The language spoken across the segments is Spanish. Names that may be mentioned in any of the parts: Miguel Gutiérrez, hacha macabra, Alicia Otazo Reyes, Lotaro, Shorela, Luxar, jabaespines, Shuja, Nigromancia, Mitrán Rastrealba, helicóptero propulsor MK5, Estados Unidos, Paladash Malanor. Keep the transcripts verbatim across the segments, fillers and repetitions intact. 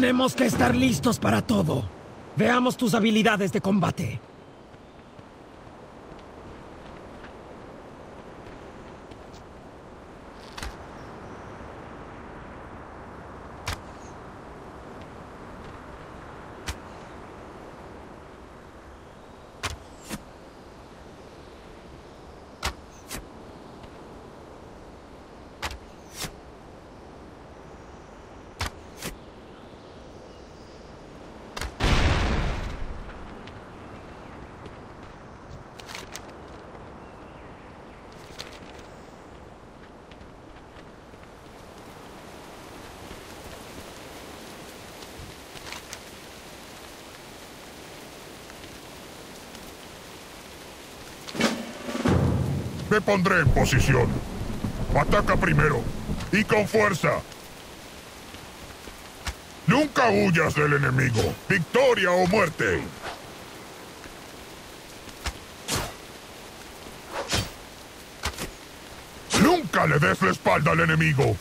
Tenemos que estar listos para todo. Veamos tus habilidades de combate. Me pondré en posición. Ataca primero, y con fuerza. Nunca huyas del enemigo, victoria o muerte. Nunca le des la espalda al enemigo.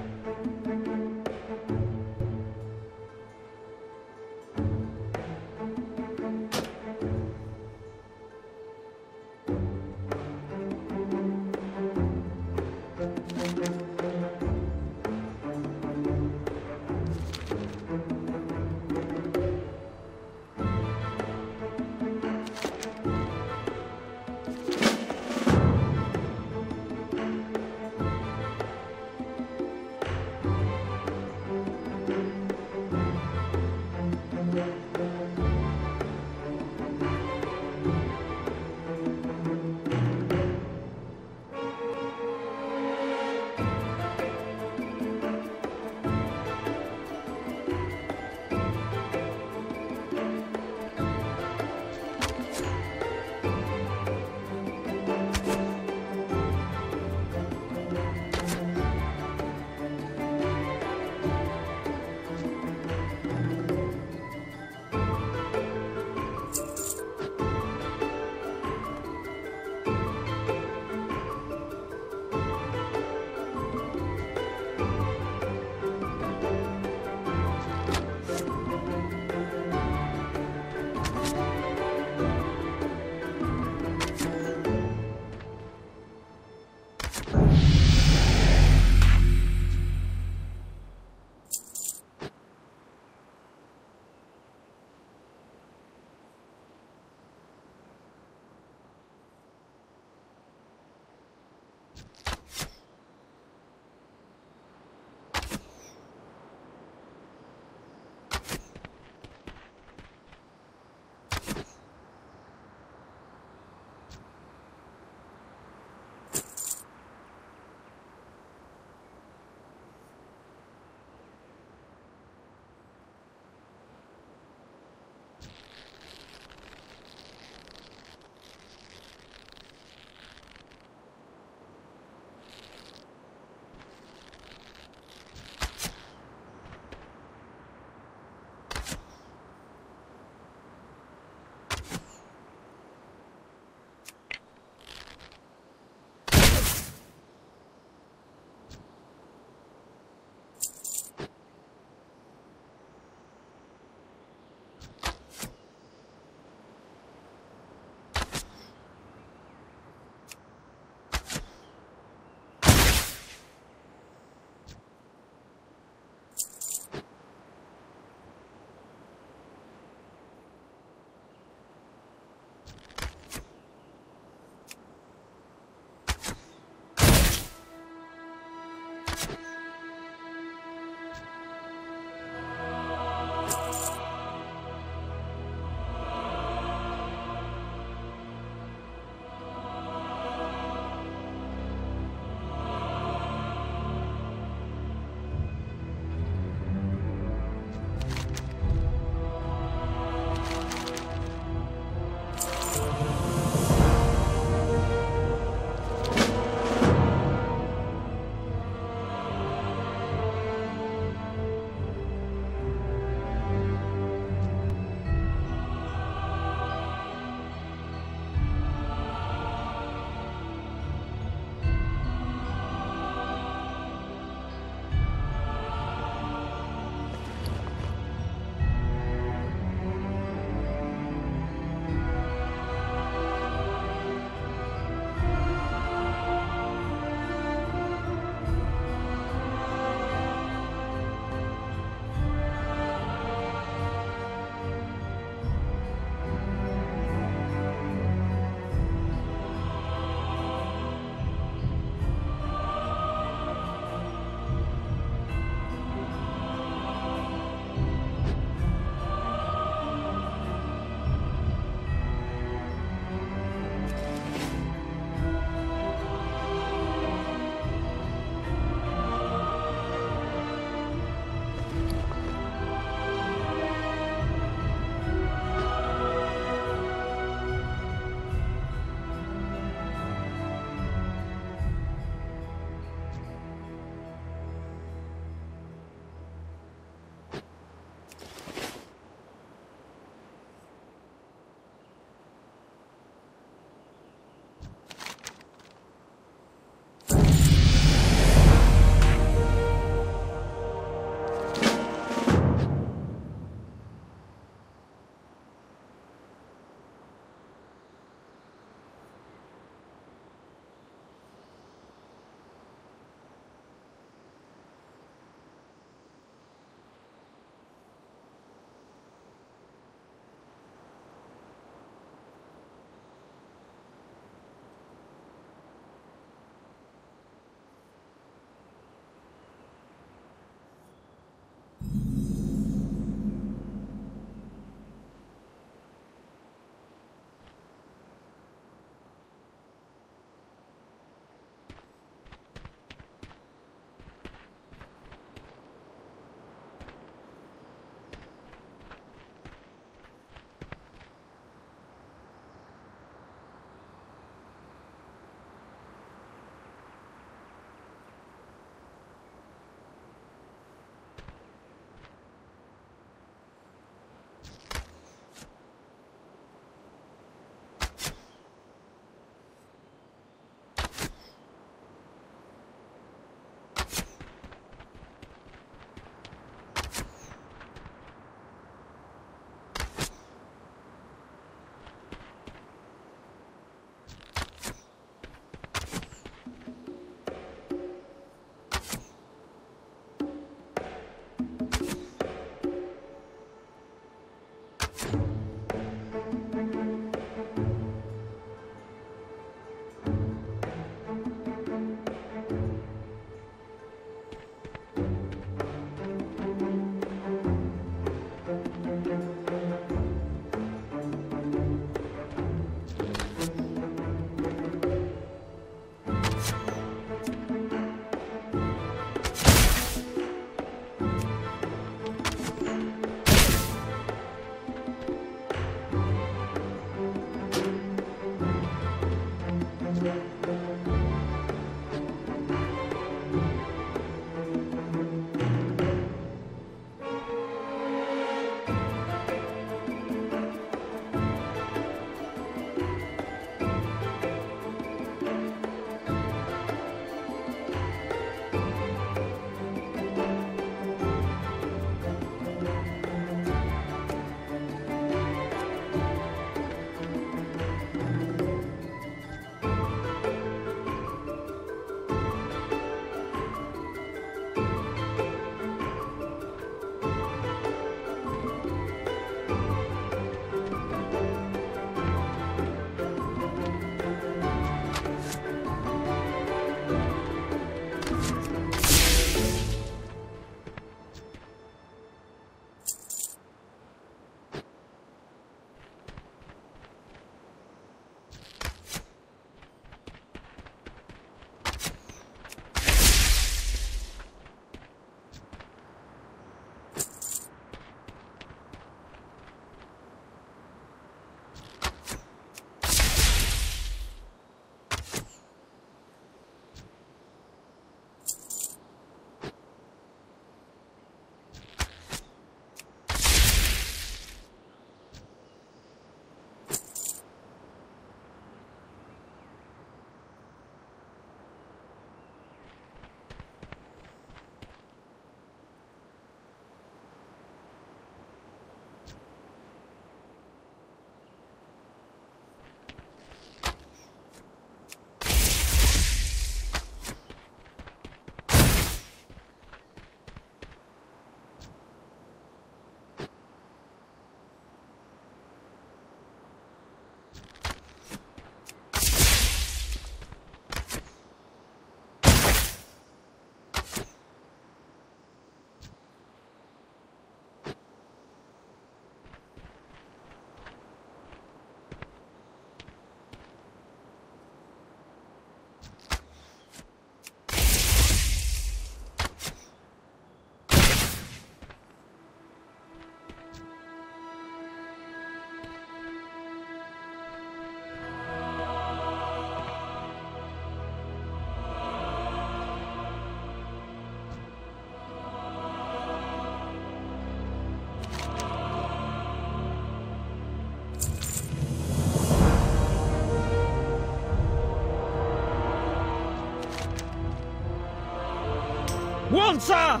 venganza!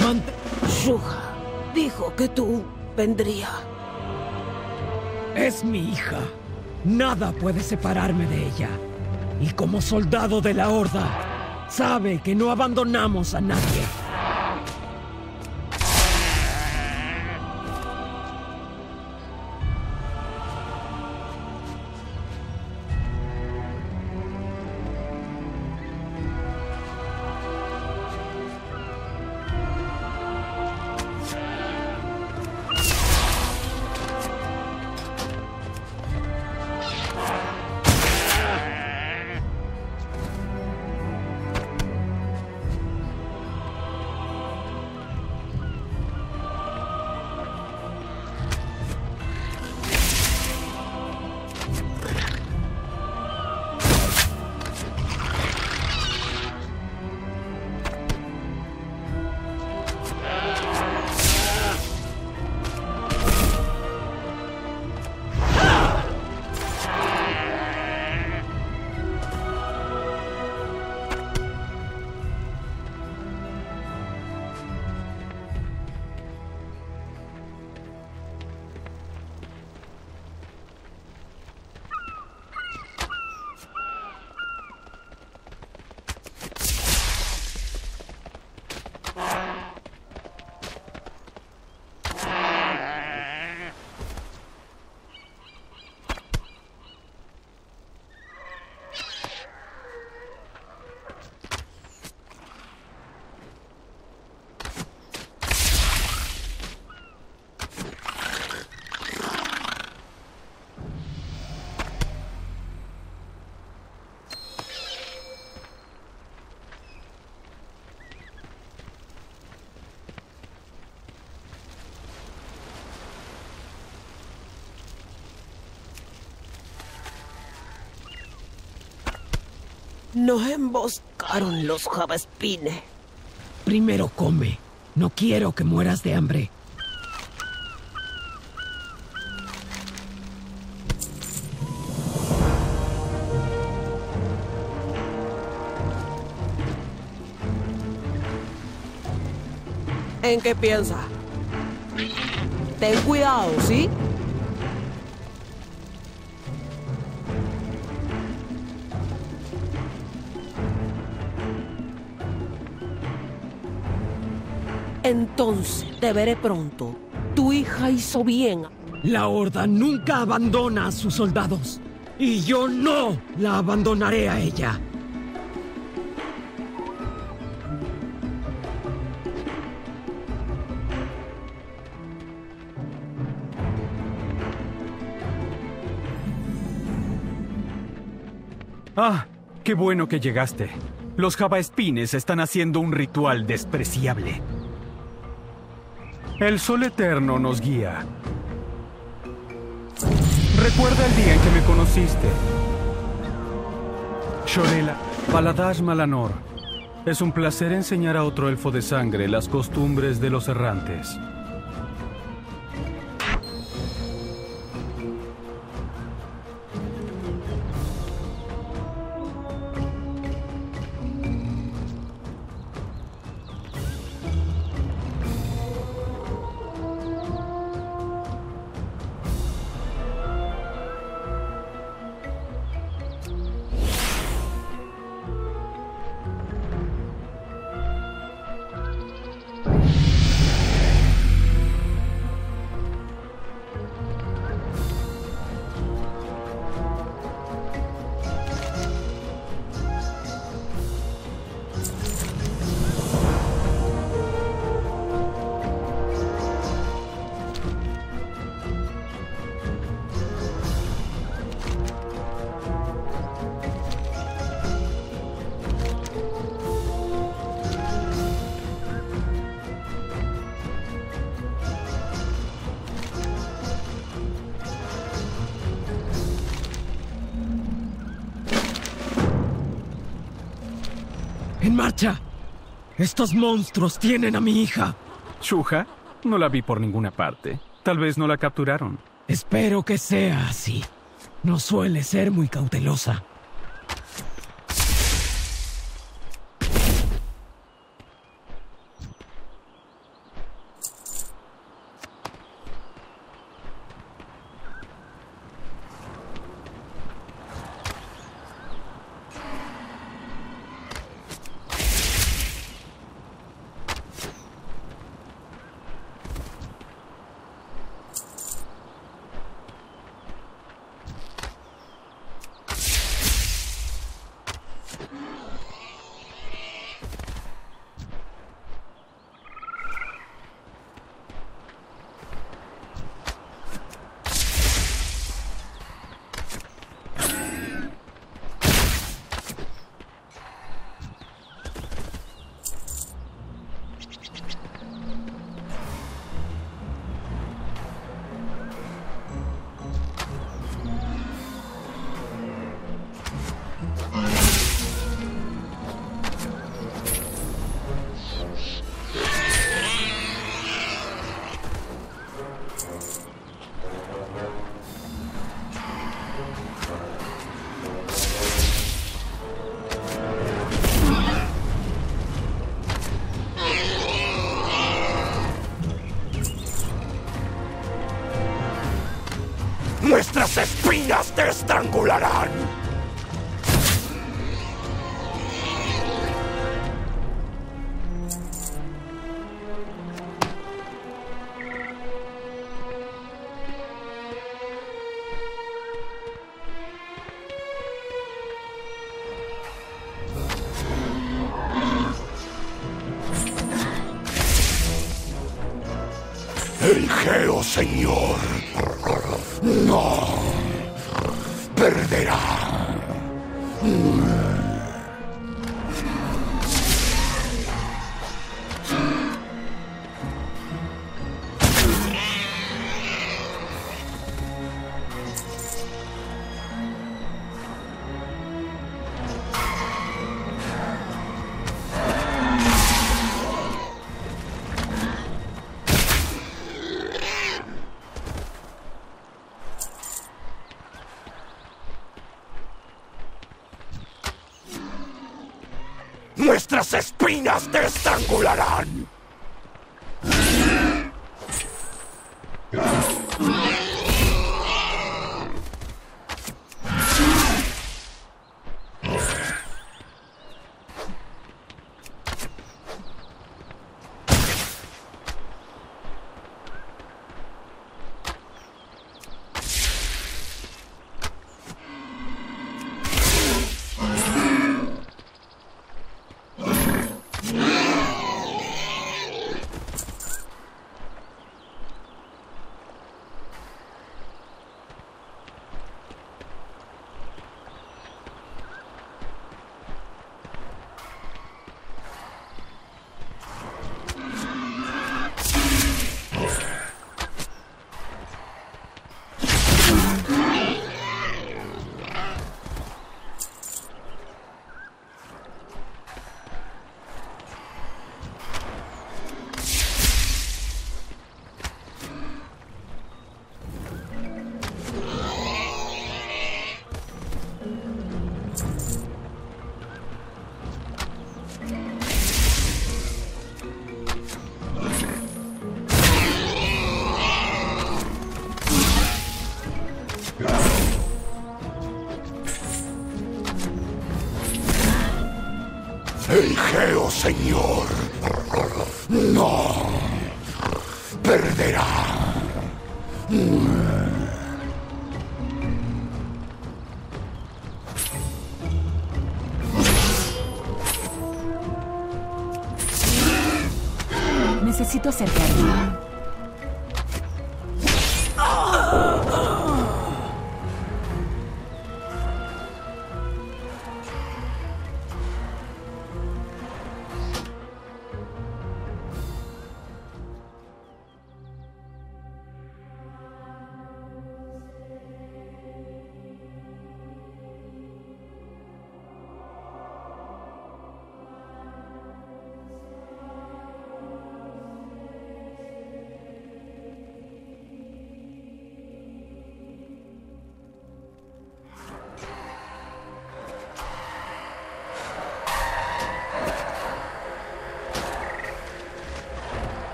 Man... Shuja dijo que tú vendría. Es mi hija. Nada puede separarme de ella. Y como soldado de la Horda, sabe que no abandonamos a nadie. Nos emboscaron los jabaespines. Primero come. No quiero que mueras de hambre. ¿En qué piensa? Ten cuidado, ¿sí? Entonces, te veré pronto. Tu hija hizo bien. La Horda nunca abandona a sus soldados. Y yo no la abandonaré a ella. Ah, qué bueno que llegaste. Los jabaespines están haciendo un ritual despreciable. El sol eterno nos guía. Recuerda el día en que me conociste. Shorela, Paladash Malanor. Es un placer enseñar a otro elfo de sangre las costumbres de los errantes. ¡En marcha! ¡Estos monstruos tienen a mi hija! ¿Shuja? No la vi por ninguna parte. Tal vez no la capturaron. Espero que sea así. No suele ser muy cautelosa. ellas te estrangularán. Erigeo, señor. No. Perderá. ¡Nuestras espinas te estrangularán! Eligeo, señor. No. Perderá. Necesito acercarme.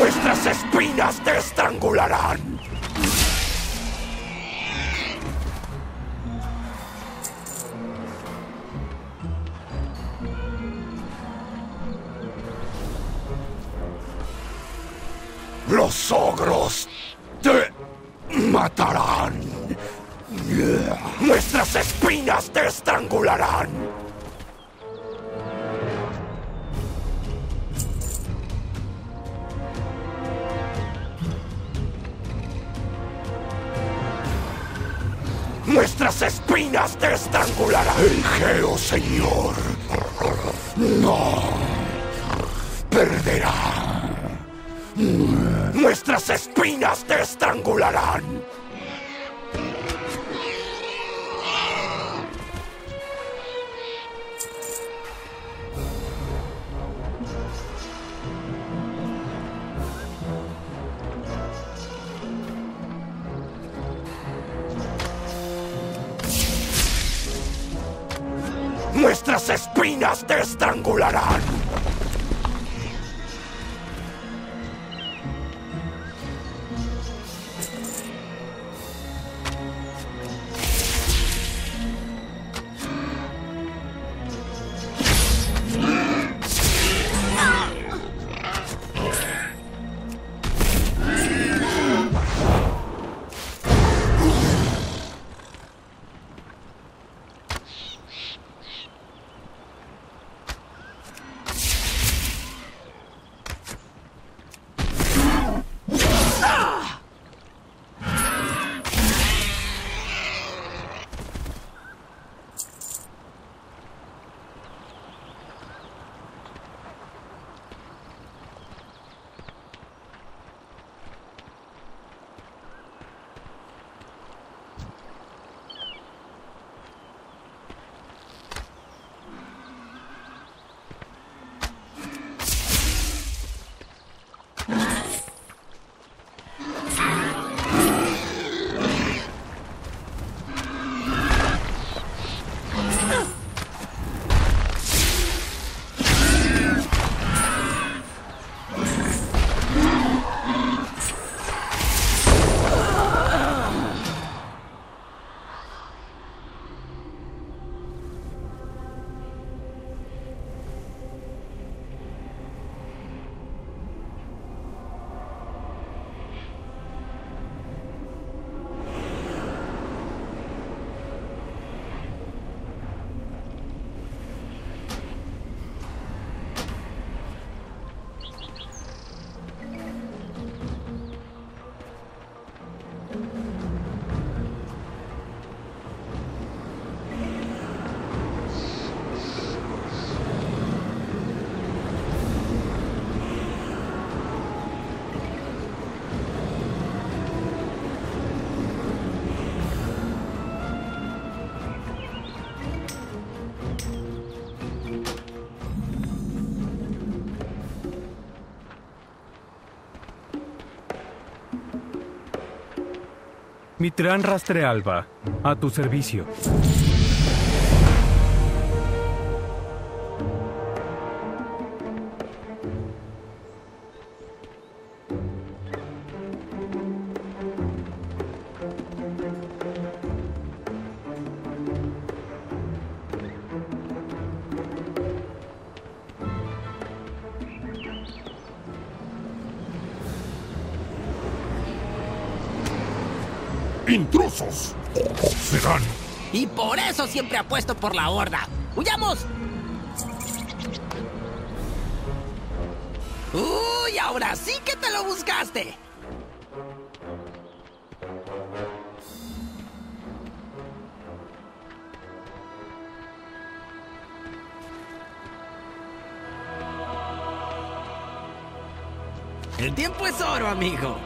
¡Nuestras espinas te estrangularán! ¡Los ogros te matarán! ¡Nuestras espinas te estrangularán! ¡Nuestras espinas te estrangularán! ¡Egeo, señor! ¡No! ¡Perderá! ¡Nuestras espinas te estrangularán! ¡Nuestras espinas te estrangularán! Mitrán Rastrealba, a tu servicio. ¡Intrusos! ¡Serán! Y por eso siempre apuesto por la horda. ¡Huyamos! ¡Uy! ¡Ahora sí que te lo buscaste! El tiempo es oro, amigo.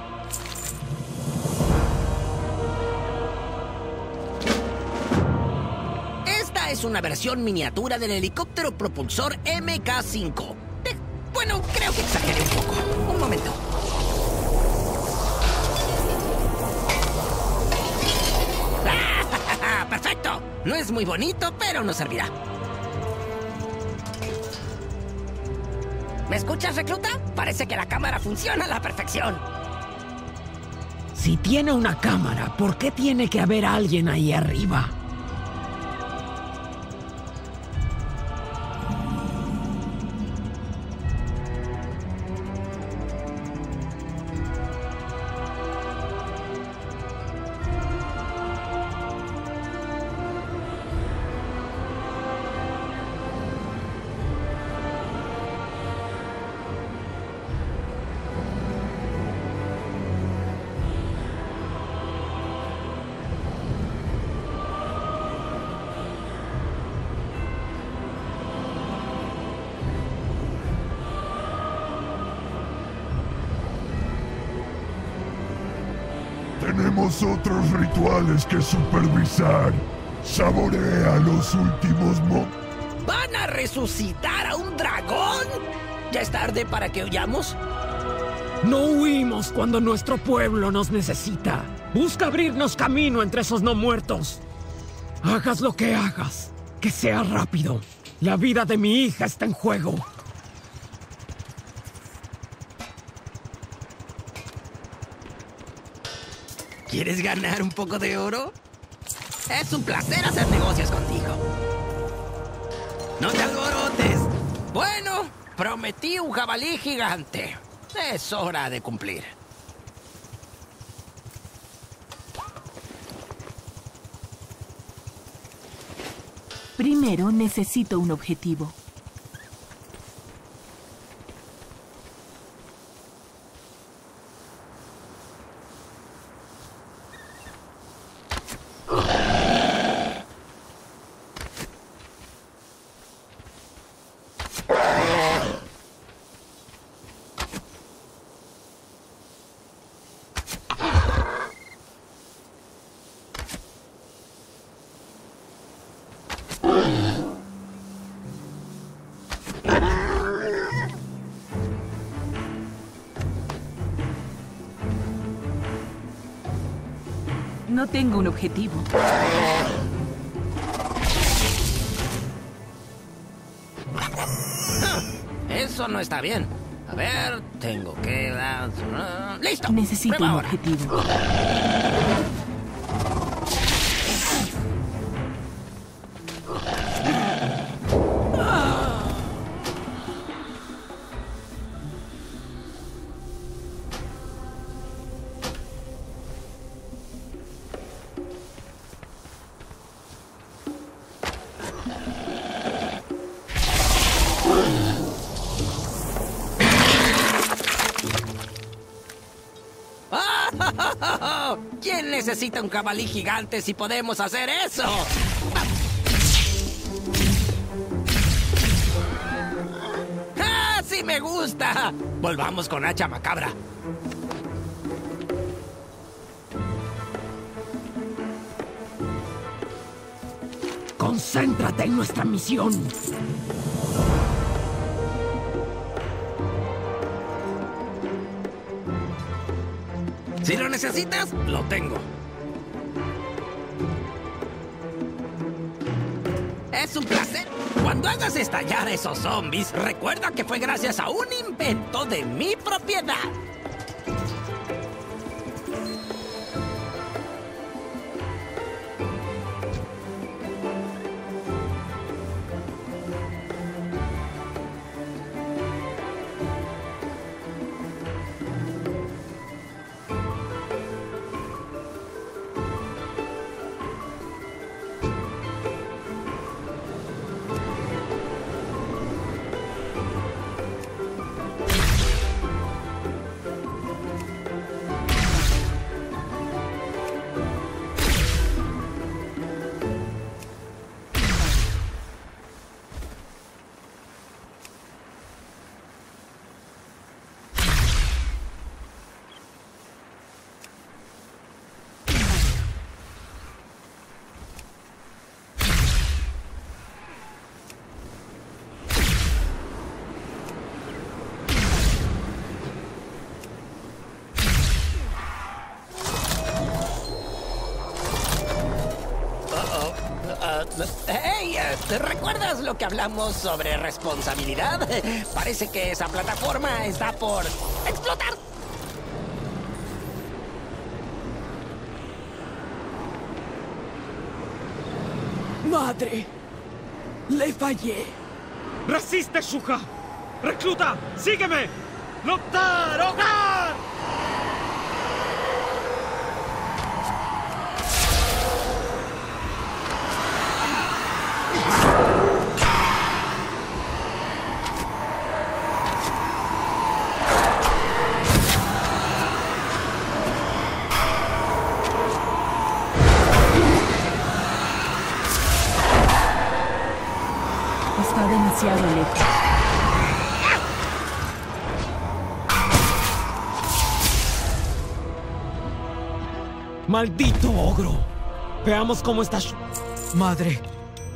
Una versión miniatura del helicóptero propulsor M K cinco. Eh, bueno, creo que exageré un poco. Un momento. ¡Ah! ¡Perfecto! No es muy bonito, pero nos servirá. ¿Me escuchas, recluta? Parece que la cámara funciona a la perfección. Si tiene una cámara, ¿por qué tiene que haber alguien ahí arriba? Tenemos otros rituales que supervisar. Saborea los últimos mo... ¿Van a resucitar a un dragón? ¿Ya es tarde para que huyamos? No huimos cuando nuestro pueblo nos necesita. Busca abrirnos camino entre esos no muertos. Hagas lo que hagas, que sea rápido. La vida de mi hija está en juego. ¿Quieres ganar un poco de oro? Es un placer hacer negocios contigo. ¡No te alborotes! Bueno, prometí un jabalí gigante. Es hora de cumplir. Primero necesito un objetivo. No tengo un objetivo. Eso no está bien. A ver, tengo que dar... ¡Listo! Necesito un objetivo. ¿Quién necesita un jabalí gigante si podemos hacer eso? ¡Ah, sí me gusta! Volvamos con hacha macabra. Concéntrate en nuestra misión. Si lo necesitas, lo tengo. Es un placer. Cuando hagas estallar a esos zombies, recuerda que fue gracias a un invento de mi propiedad. ¡Hey! ¿Te recuerdas lo que hablamos sobre responsabilidad? Parece que esa plataforma está por explotar. ¡Madre! ¡Le fallé! ¡Resiste, Shuja! ¡Recluta! ¡Sígueme! ¡Lotaro! ¡Ah! Está demasiado lejos. ¡Maldito ogro! Veamos cómo está... Madre,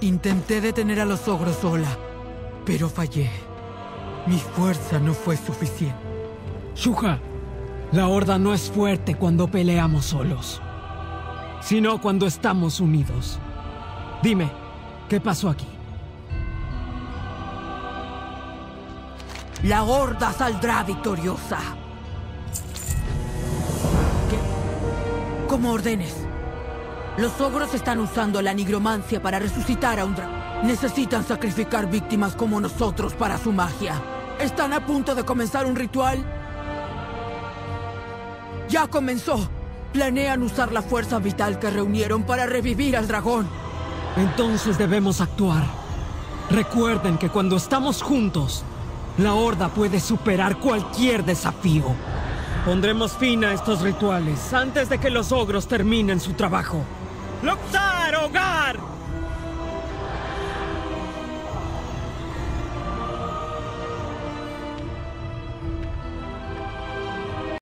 intenté detener a los ogros sola, pero fallé. Mi fuerza no fue suficiente. Shuja, la horda no es fuerte cuando peleamos solos, sino cuando estamos unidos. Dime, ¿qué pasó aquí? La horda saldrá victoriosa. ¿Qué? Como ordenes. Los ogros están usando la nigromancia para resucitar a un dragón. Necesitan sacrificar víctimas como nosotros para su magia. Están a punto de comenzar un ritual. Ya comenzó. Planean usar la fuerza vital que reunieron para revivir al dragón. Entonces debemos actuar. Recuerden que cuando estamos juntos... la horda puede superar cualquier desafío. Pondremos fin a estos rituales antes de que los ogros terminen su trabajo. ¡Luxar, hogar!